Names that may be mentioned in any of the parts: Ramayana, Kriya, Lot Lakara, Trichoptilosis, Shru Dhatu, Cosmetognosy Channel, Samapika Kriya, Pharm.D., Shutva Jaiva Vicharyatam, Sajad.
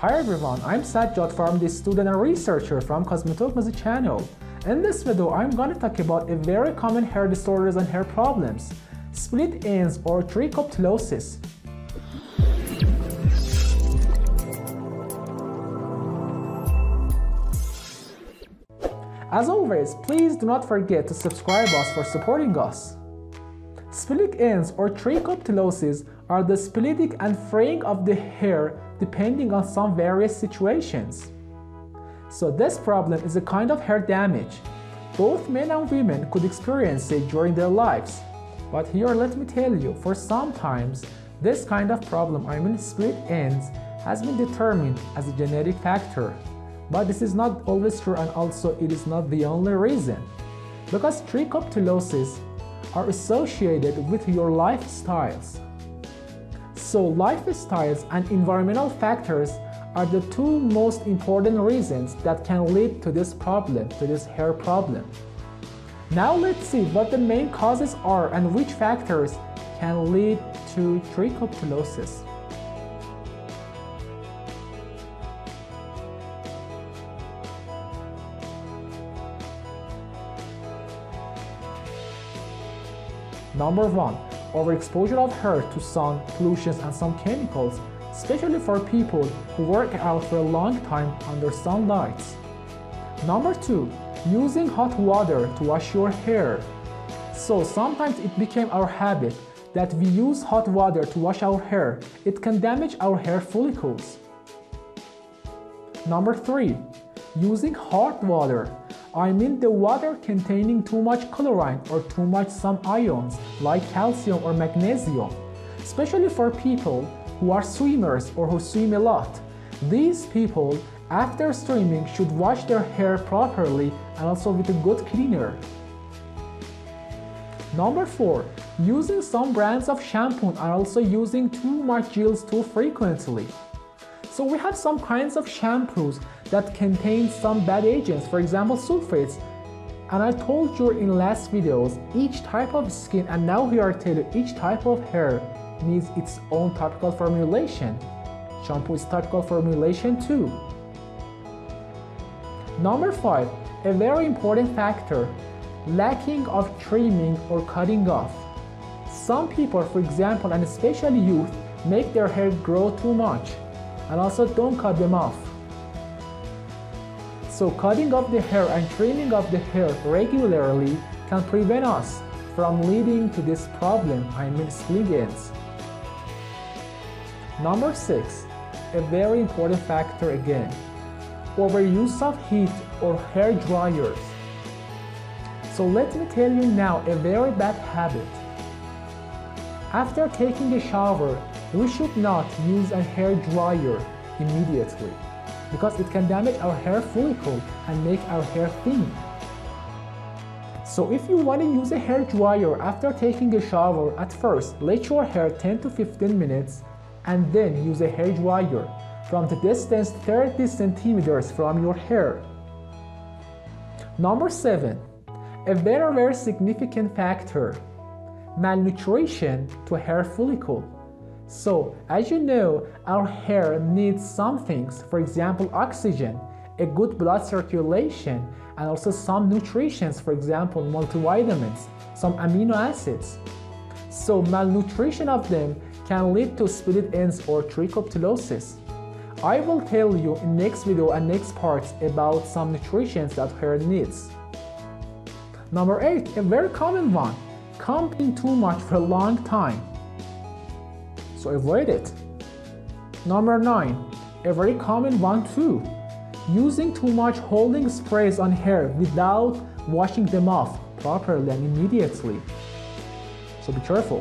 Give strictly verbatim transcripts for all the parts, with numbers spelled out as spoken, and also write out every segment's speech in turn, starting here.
Hi everyone, I'm Sajad, Pharm.D. student and researcher from Cosmetognosy Channel. In this video, I'm gonna talk about a very common hair disorders and hair problems, split ends or trichoptilosis. As always, please do not forget to subscribe us for supporting us. Split ends or trichoptilosis are the splitting and fraying of the hair depending on some various situations. So this problem is a kind of hair damage. Both men and women could experience it during their lives. But here let me tell you, for sometimes this kind of problem, I mean split ends, has been determined as a genetic factor. But this is not always true, and also it is not the only reason. Because trichoptilosis are associated with your lifestyles. So lifestyles and environmental factors are the two most important reasons that can lead to this problem, to this hair problem. Now let's see what the main causes are and which factors can lead to trichoptilosis. Number one, overexposure of hair to sun, pollutions, and some chemicals, especially for people who work out for a long time under sunlight. Number two, using hot water to wash your hair. So sometimes it became our habit that we use hot water to wash our hair. It can damage our hair follicles. Number three, using hard water. I mean the water containing too much chlorine or too much some ions like calcium or magnesium, especially for people who are swimmers or who swim a lot. These people, after swimming, should wash their hair properly and also with a good cleaner. Number four, using some brands of shampoo and also using too much gels too frequently. So we have some kinds of shampoos that contain some bad agents, for example sulfates. And I told you in last videos, each type of skin, and now here I tell you, each type of hair needs its own topical formulation. Shampoo is topical formulation too. Number five, a very important factor, lacking of trimming or cutting off. Some people, for example, and especially youth, make their hair grow too much. And also don't cut them off. So cutting off the hair and trimming off the hair regularly can prevent us from leading to this problem, I mean split ends. Number six, a very important factor again, overuse of heat or hair dryers. So let me tell you now a very bad habit. After taking a shower, we should not use a hair dryer immediately because it can damage our hair follicle and make our hair thin. So if you want to use a hair dryer after taking a shower, at first let your hair ten to fifteen minutes and then use a hair dryer from the distance thirty centimeters from your hair. Number seven, a very very significant factor, malnutrition to hair follicle. So, as you know, our hair needs some things, for example oxygen, a good blood circulation, and also some nutrients, for example multivitamins, some amino acids. So malnutrition of them can lead to split ends or trichoptilosis. I will tell you in next video and next parts about some nutrients that hair needs. Number eight, a very common one, combing too much for a long time. So avoid it. Number nine, a very common one too, using too much holding sprays on hair without washing them off properly and immediately. So be careful.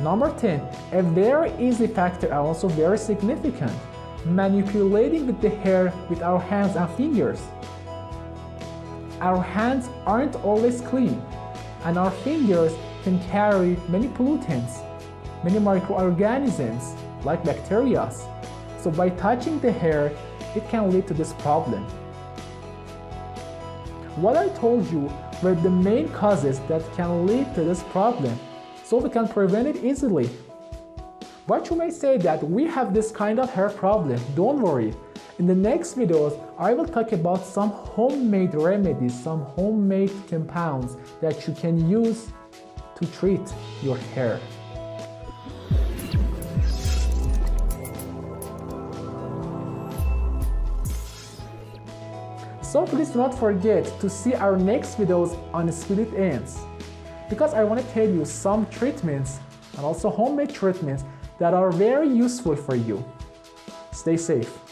Number ten, a very easy factor and also very significant, manipulating with the hair with our hands and fingers. Our hands aren't always clean, and our fingers can carry many pollutants, many microorganisms like bacteria. So by touching the hair, it can lead to this problem. What I told you were the main causes that can lead to this problem, so we can prevent it easily. But you may say that we have this kind of hair problem. Don't worry. In the next videos, I will talk about some homemade remedies, some homemade compounds that you can use to treat your hair. So please do not forget to see our next videos on Split Ends, because I want to tell you some treatments and also homemade treatments that are very useful for you. Stay safe.